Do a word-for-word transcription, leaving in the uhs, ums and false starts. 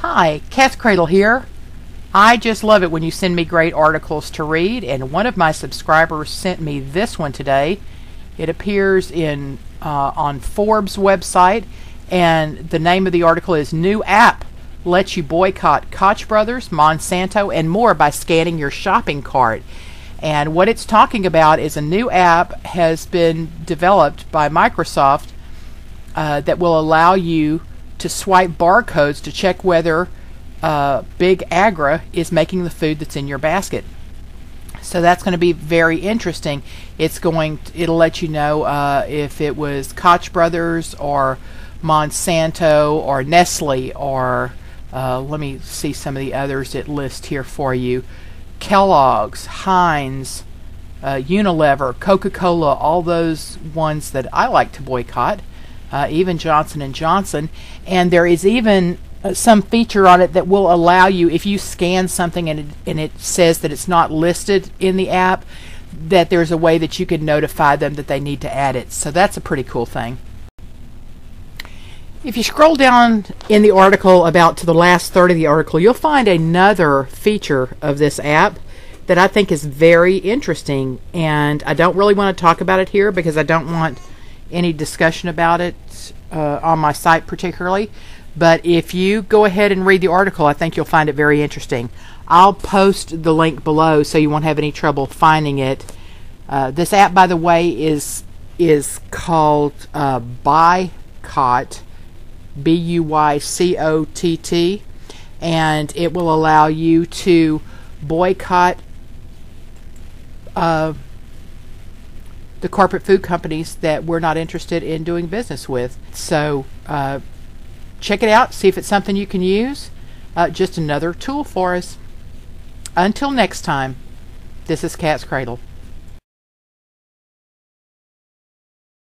Hi, Katz Cradle here. I just love it when you send me great articles to read, and one of my subscribers sent me this one today. It appears in uh, on Forbes website, and the name of the article is New App Lets You Boycott Koch Brothers, Monsanto, and More by Scanning Your Shopping Cart. And what it's talking about is a new app has been developed by Microsoft uh, that will allow you to swipe barcodes to check whether uh, Big Agra is making the food that's in your basket. So that's going to be very interesting. It's going to, it'll let you know uh, if it was Koch Brothers or Monsanto or Nestle or uh, let me see some of the others that list here for you. Kellogg's, Heinz, uh, Unilever, Coca-Cola, all those ones that I like to boycott. Uh, even Johnson and Johnson, and there is even uh, some feature on it that will allow you, if you scan something and it, and it says that it's not listed in the app, that there's a way that you can notify them that they need to add it. So that's a pretty cool thing. If you scroll down in the article about to the last third of the article, you'll find another feature of this app that I think is very interesting, and I don't really want to talk about it here because I don't want any discussion about it uh, on my site particularly, but if you go ahead and read the article, I think you'll find it very interesting. I'll post the link below so you won't have any trouble finding it. Uh, this app, by the way, is is called uh, Buycott, B U Y C O T T, and it will allow you to boycott uh, the corporate food companies that we're not interested in doing business with. So uh, check it out, see if it's something you can use. Uh, just another tool for us. Until next time, this is Katz Cradle.